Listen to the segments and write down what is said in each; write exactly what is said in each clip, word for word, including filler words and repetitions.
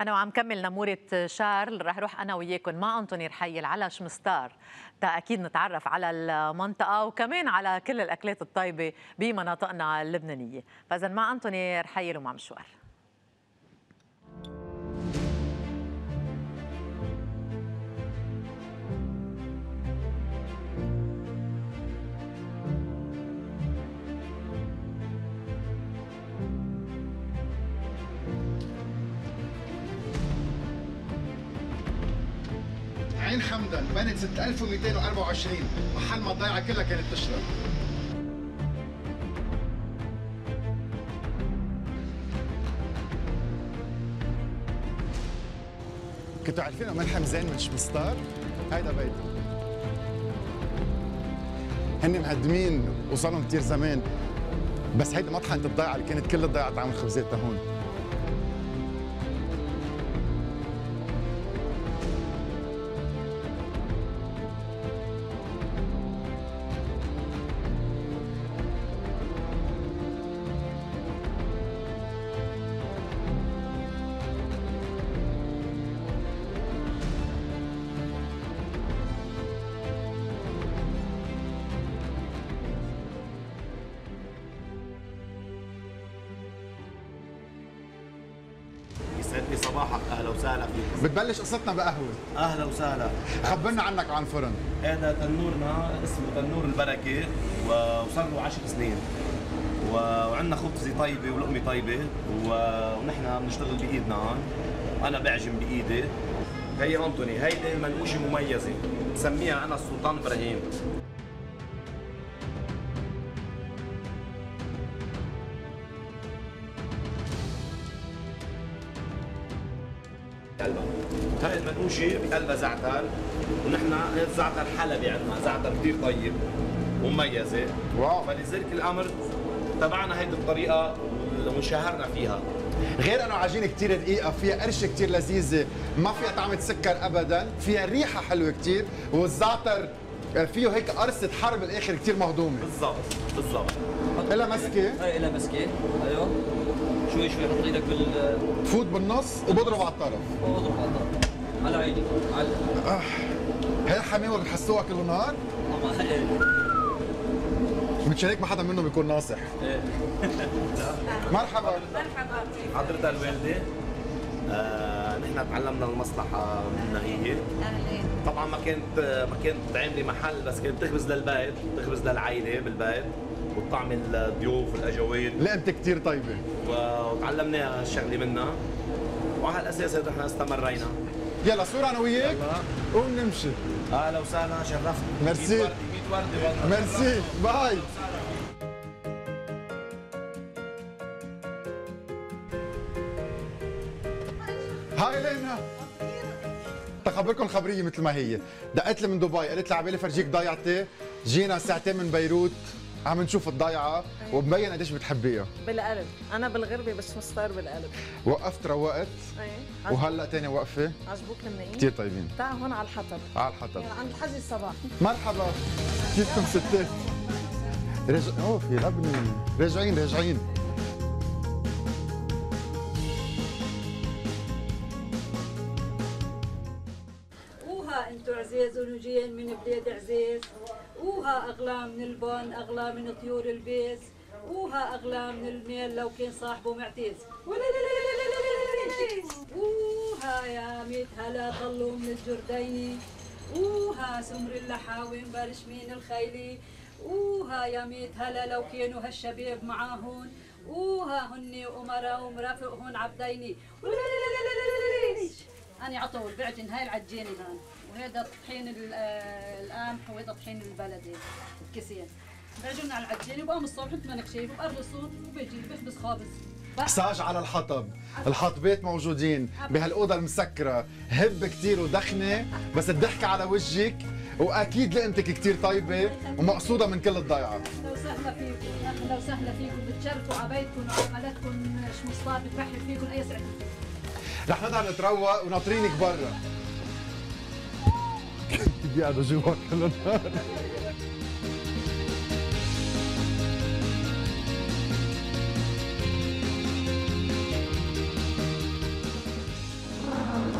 أنا وعم كمل نمورة شارل رح روح أنا وياكم مع أنتوني رحيل على شمستار تا أكيد نتعرف على المنطقة وكمان على كل الأكلات الطيبة بمناطقنا اللبنانية. فإذا مع أنتوني رحيل ومع مشوار. عين حمدان بنت ستة آلاف ومئتين وأربعة وعشرين، محل ما الضيعة كلها كانت تشرب. كنتوا عارفين أمان حمزان من شمستار؟ هيدا بيته. هن مقدمين وصلهم كثير زمان، بس هيدا مطحنة الضيعة اللي كانت كل الضيعة تعمل خبزات لهون. بتبلش قصتنا بقهوه. اهلا وسهلا. خبرنا عنك عن فرن. هذا تنورنا اسمه تنور البركه وصار له عشر سنين، وعندنا خبزه طيبه ولقمه طيبه ونحن بنشتغل بايدنا هون، انا بعجن بايدي. هي انطوني، هيدي المنقوشه مميزه بسميها انا السلطان ابراهيم. هاي المنقوشة بقلبها زعتر، ونحن الزعتر حلبي عندنا، زعتر كثير طيب ومميزة. واو. فلذلك الامر تبعنا هيدي الطريقة وانشهرنا فيها. غير انه عجينة كثير دقيقة، فيها قرشة كثير لذيذة، ما فيها طعمة سكر ابدا، فيها ريحة حلوة كثير، والزعتر فيه هيك قرصة حر بالاخر كثير مهضومة. بالضبط بالضبط. إلها مسكة؟ ايه إلها مسكة، ايوه. شوي شوي حط ايدك بال فوت بالنص وبضرب على الطرف. بضرب على الطرف. على عيني على آه. هي الحماوه اللي بتحسوها كل نهار؟ طبعا ايه. مش هيك ما حدا منهم بيكون ناصح. ايه. مرحبا. مرحبا حضرتك الوالده. آه، نحن تعلمنا المصلحه منها هي. طبعا ما كانت ما كانت عامله محل، بس كانت تخبز للبيت، تخبز للعائله بالبيت، وتطعم الضيوف والاجواد. لقمتها كثير طيبه. وتعلمنا هالشغله منها، وعلى هالاساس نحن استمرينا. يلا صورة انا وياك ونمشي. اهلا وسهلا، شرفتنا. ميرسي مية وردة. ميرسي، باي. هاي لينا. تخبركم خبرية مثل ما هي، دقت لي من دبي قالت لي عبالي فرجيك ضيعتي، جينا ساعتين من بيروت عم نشوف الضيعة ومبين قديش بتحبيها. بالقلب، أنا بالغربة بس مستار بالقلب. وقفت روقت. ايه. وهلا تاني وقفة. عجبوك لبنانيين؟ كثير طيبين. تعال هون على الحطب. على الحطب. يعني عند الحجي الصباح. مرحبا. كيفكم ستات؟ رجع أوه في لبنان. راجعين راجعين. أوها أنتم عزيز ونجيين من بلاد عزيز. وها أغلى من البن، أغلى من طيور البيز، وها أغلى من الميل لو كان صاحبه معتز. وها يا ميت هلا طلوا من الجرديني، وها سمر اللحاوي مبرش من الخيلي، وها يا ميت هلا لو كانوا هالشباب معاهن، وها هن أمراء ومرافقهن عبديني. أنا عطول بعتن هاي العجينة هون، وهذا طحين القمح وهذا طحين البلدي الكسيان. بعجن على العجينة وبقوم الصبح ثمانية كشيف وبقرب الصوت وبجي بخبز خابز. ساج على الحطب، الحطبات موجودين بهالأوضة المسكرة، هب كثير ودخنة بس الضحكة على وجهك، وأكيد لقمتك كثير طيبة ومقصودة من كل الضيعة. أهلا وسهلا فيكم، أهلا وسهلا فيكم، بتشرفوا على بيتكم وعملاتكم شمسطار، بترحب فيكم أي سعد. رح نقدر نتروق وناطرينك برا. بدي قاعدة جوا كل النهار.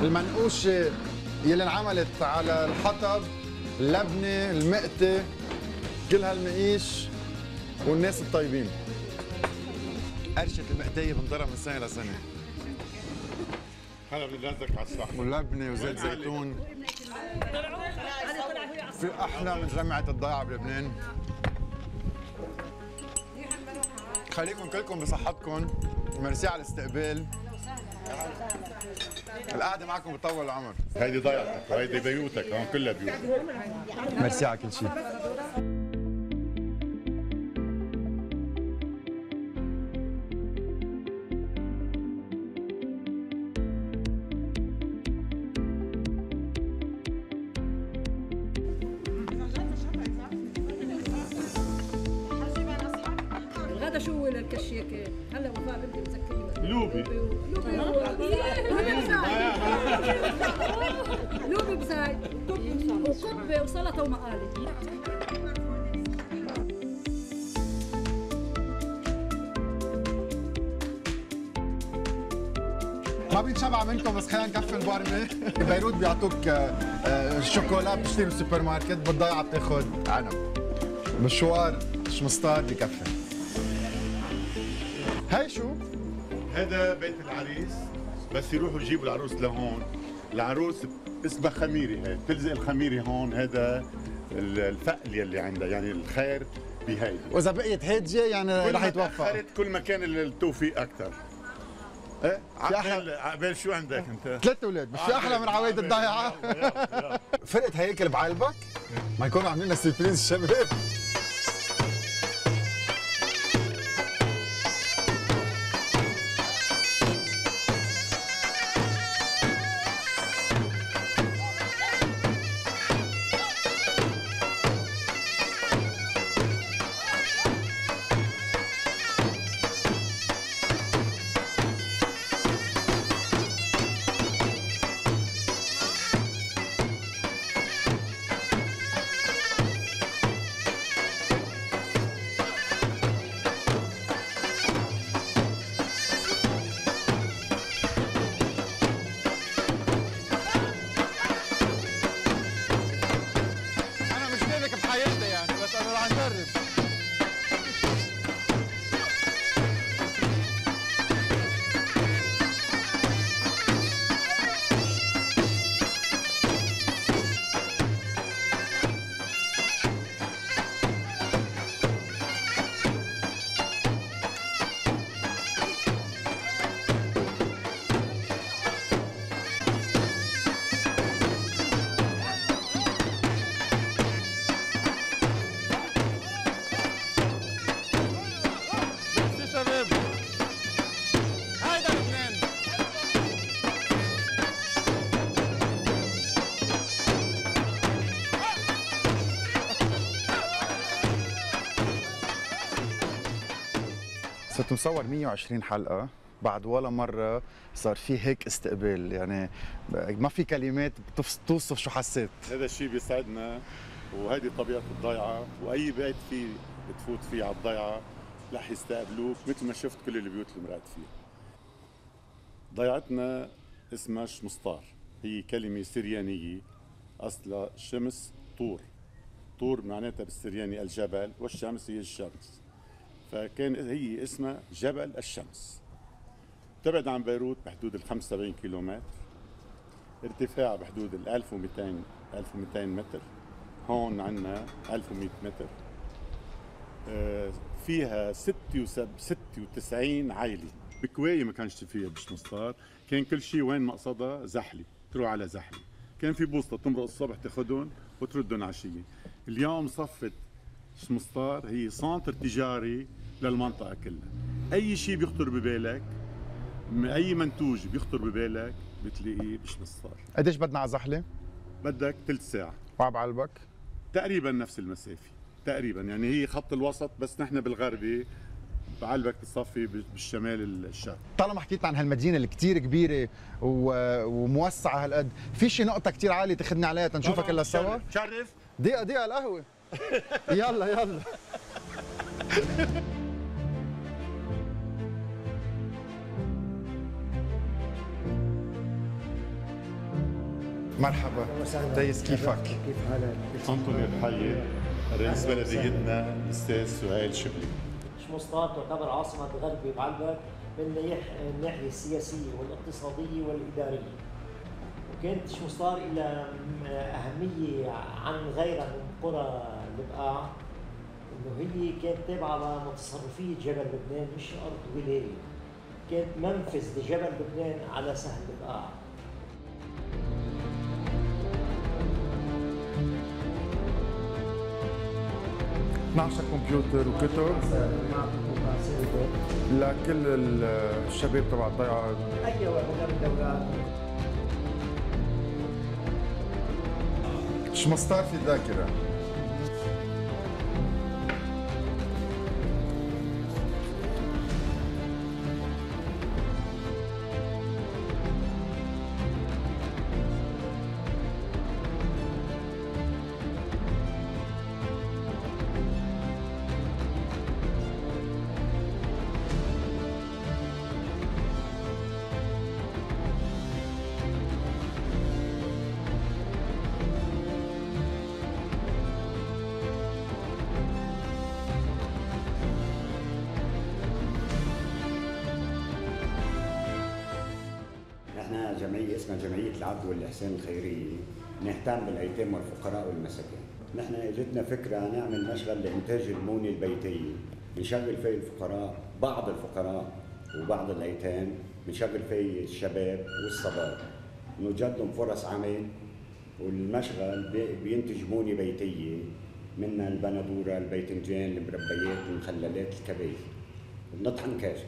المنقوشه يلي انعملت على الحطب، اللبنه، المقته، كل هالمقيش والناس الطيبين. قرشه المقتيه بنضرها من سنه لسنه. هلا بنغذك على الصحن. واللبنه وزيت زيتون. في احلى من جامعه الضيعه بلبنان. خليكم كلكم بصحتكم، ميرسي على الاستقبال. القعده معكم بتطول العمر. هيدي ضيعتك وهيدي بيوتك، هون كلها بيوت. ميرسي على كل شيء. ما بنشبع منكم بس خلينا نكفي البرمه. ببيروت بيعطوك شوكولا بتشتري من السوبر ماركت، بالضيعه بتاخذ عنب. مشوار شمسطار بكفي. هي شو؟ هذا بيت العريس، بس يروحوا يجيبوا العروس لهون. العروس اسمها خميري، هي بتلزق الخميري هون، هذا الفقل يلي عندها يعني الخير بهيدي، واذا بقيت هاديه يعني رح يتوفق. كل ما كان التوفيق اكثر. ايه عقبال عقبال شو عندك انت؟ ثلاث اولاد، مش في احلى من عوايد الضيعه؟ فرقه هياكل بعلبك؟ ما يكونوا عاملين لنا سربريز الشباب. مصور مية وعشرين حلقة، بعد ولا مرة صار في هيك استقبال، يعني ما في كلمات بتوصف شو حسيت. هذا الشيء بيسعدنا، وهذه طبيعة الضيعة، وأي بيت فيه بتفوت فيه على الضيعة رح يستقبلوك مثل ما شفت كل البيوت اللي مرقت فيها. ضيعتنا اسمها شمسطار، هي كلمة سريانية أصلها شمس طور، طور معناتها بالسرياني الجبل، والشمس هي الشمس، فكان هي اسمها جبل الشمس. تبعد عن بيروت بحدود ال خمسة وسبعين كيلومتر، ارتفاع بحدود ال ألف ومئتين ألف ومئتين متر، هون عندنا ألف ومئة متر. آه فيها ستة وتسعين عائلة. بكواية ما كانش فيها بشمسطار، كان كل شيء وين مقصدها زحلة، تروح على زحلة، كان في بوسطة تمرق الصبح تاخذهم وتردهم عشية. اليوم صفت شمسطار هي سنتر تجاري للمنطقة كلها. أي شيء بيخطر ببالك، أي منتوج بيخطر ببالك بتلاقيه بشمسطار. قديش بدنا على زحلة؟ بدك ثلث ساعة. وعلى بعلبك؟ تقريبا نفس المسافة، تقريبا يعني هي خط الوسط، بس نحن بالغربي بعلبك بتصفي بالشمال الشرق. طالما حكيت عن هالمدينة اللي كثير كبيرة وموسعة هالقد، في شي نقطة كثير عالية تاخذني عليها تنشوفها كلها سوا؟ تشرف دقيقة دقيقة القهوة. يلا يلا. مرحبا، دايس كيفك؟ كيف حالك؟ أنتوني رحيل، رئيس بلديتنا الأستاذ سهيل شبلي. مشوار تعتبر عاصمة غربي بعلبك من الناحية السياسية والاقتصادية والإدارية، وكانت مشوار إلى أهمية عن غيرها من قرى البقاع، إنه هي كانت تابعة لمتصرفية جبل لبنان مش أرض ولاية، كانت منفذ لجبل لبنان على سهل البقاع. اثنا عشر كمبيوتر وكتب لكل الشباب تبع الضيعه. ايوه الدورات شمسطار في الذاكره. جمعية اسمها جمعية العدل والإحسان الخيرية، نهتم بالأيتام والفقراء والمساكين. نحن اجتنا فكرة نعمل مشغل لإنتاج المونة البيتية، بنشغل فيه الفقراء، بعض الفقراء وبعض الأيتام، بنشغل فيه الشباب والصبايا، بنوجد لهم فرص عمل، والمشغل بينتج مونة بيتية منها البندورة، الباذنجان، المربيات، المخللات، الكباية، بنطحن كاجة.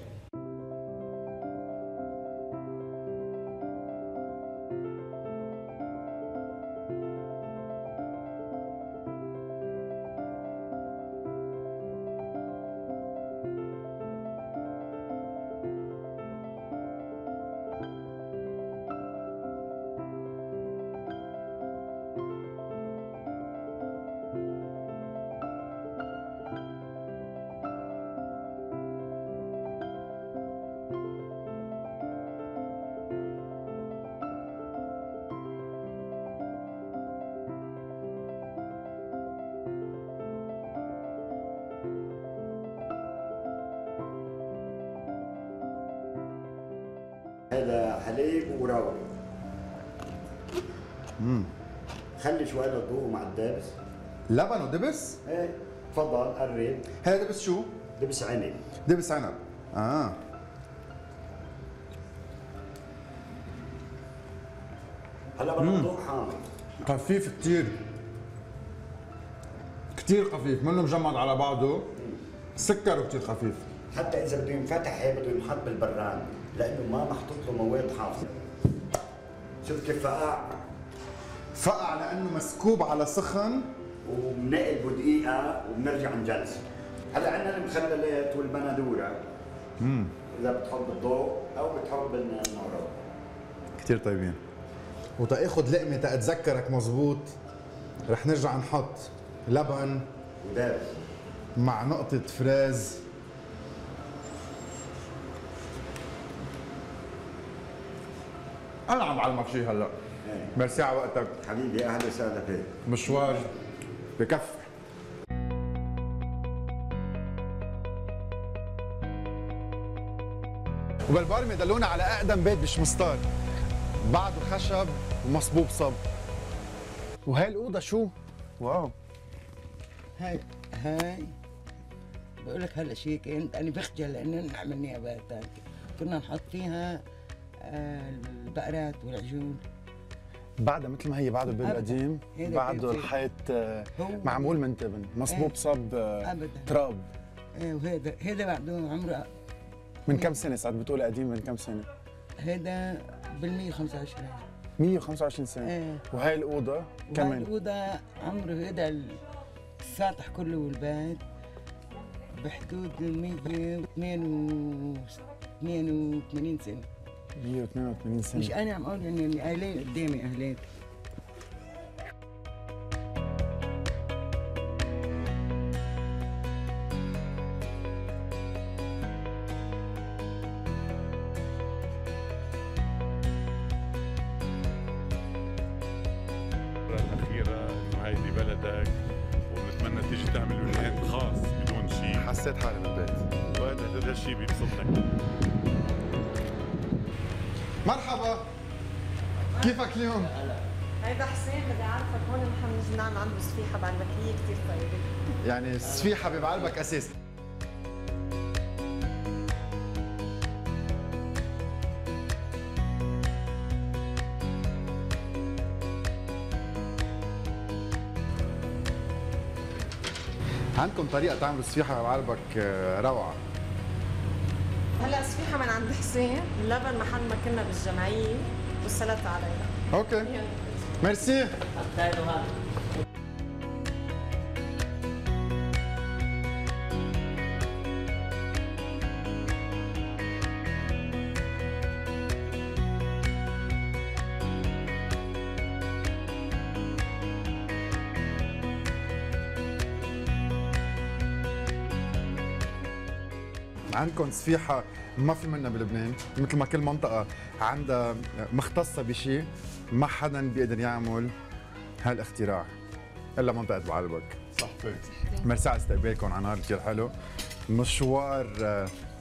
هذا حليب وراوي. امم خلي شوي للضوء مع الدبس. لبن ودبس؟ ايه تفضل قرب. هذا دبس شو؟ دبس عنب. دبس عنب، اه. هلا بدنا الضوء حامي. خفيف كثير. كثير خفيف، منه مجمد على بعضه. سكره كثير خفيف. حتى إذا بده ينفتح بده ينحط بالبراد، لأنه ما محطوط له مواد حافظة. شوف كيف فقع؟ فقع لأنه مسكوب على سخن، وبنقلبه دقيقة وبنرجع نجلسه. هلا عندنا المخللات والبندورة. امم إذا بتحب الضوء أو بتحب النار. كثير طيبين. وتاخذ لقمة تتذكرك مظبوط، رح نرجع نحط لبن ودبس مع نقطة فريز. أنا عم بعلمك شيء هلا. ايه ميرسي على وقتك حبيبي، أهلا وسهلا فيك. مشوار بكفي. وبالبرمة دلونا على أقدم بيت بشمسطار، بعده خشب ومصبوب صب. وهي الأوضة شو؟ واو. هاي هاي بقول لك هلا شيء كنت أنا بخجل لأننا عملناها بهالتاكي، كنا نحط فيها البقرات والعجول. بعدها مثل ما هي، بعده بيت قديم، بعده الحيط معمول من تبن، مصبوب صب تراب. ايه وهذا هذا بعده عمره من كم سنه؟ ساعات بتقول قديم، من كم سنه؟ هذا بال مية وخمسة وعشرين مية وخمسة وعشرين سنه. ايه وهي الاوضه كمان، وهي الاوضه عمره هذا السطح كله والبيت بحدود مية واثنين وثمانين سنه. مية واثنين وثمانين سنة. مش أنا عم أقول يعني الأهلين قدامي أهلين. حسيت حالي بالبيت. وانا هذا الشيء بيبسطني. مرحبا. كيفك اليوم؟ هيدا حسين بدي اعرفك هون محمد جنان عنده سفيحه بعلبكيه كثير طيبه. يعني السفيحه ببعلبك اساس. عندكم طريقه تعملوا سفيحه بعلبك روعه. هلا سفيحه من عند حسين، اللبن محل ما كنا بالجمعيه والسلطه عليها. اوكي. يلا. ميرسي. عندكم سفيحة ما في منها بلبنان، مثل ما كل منطقة عندها مختصة بشيء، ما حدا بيقدر يعمل هالاختراع الا منطقة بعلبك. صحيح. ميرسي على استقبالكم على نهار كثير حلو. مشوار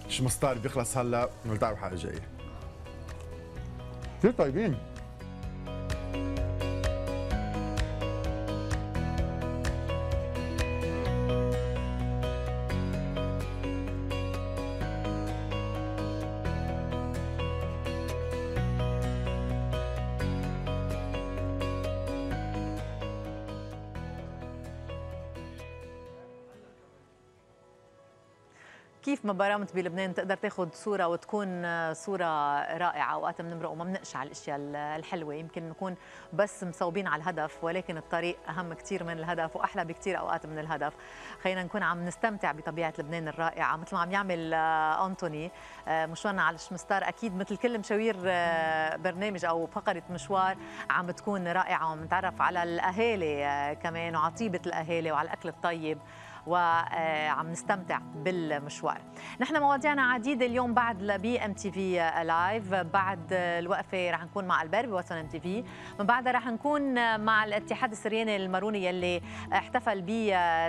شمسطار بيخلص هلا، بنلتقي بالحلقة الجاية. كثير طيبين. كيف ما برمت بلبنان تقدر تاخذ صوره وتكون صوره رائعه. اوقات بنمرق وما بنقش على الاشياء الحلوه، يمكن نكون بس مصوبين على الهدف، ولكن الطريق اهم كثير من الهدف واحلى بكثير اوقات من الهدف. خلينا نكون عم نستمتع بطبيعه لبنان الرائعه مثل ما عم يعمل انطوني. مشوارنا على الشمسطار اكيد مثل كل مشاوير برنامج او فقره مشوار عم تكون رائعه، ومنتعرف على الاهالي كمان وعلى طيبه الاهالي وعلى الاكل الطيب وعم نستمتع بالمشوار. نحن مواضيعنا عديده اليوم بعد لبي ام تي في لايف، بعد الوقفه رح نكون مع البرب بوطن ام تي في، من بعدها رح نكون مع الاتحاد السرياني الماروني يلي احتفل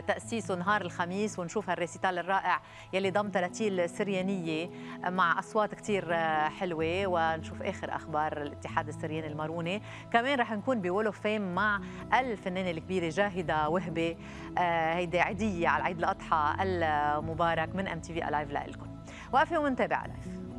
بتاسيسه نهار الخميس، ونشوف هالريسيتال الرائع يلي ضم تراتيل سريانيه مع اصوات كثير حلوه، ونشوف اخر اخبار الاتحاد السرياني الماروني. كمان رح نكون بول اوف فيم مع الفنانه الكبيره جاهده وهبه، هيدي عيديه على العيد الأضحى المبارك من ام تي في لايف لكم. وقفوا ونتابع لايف.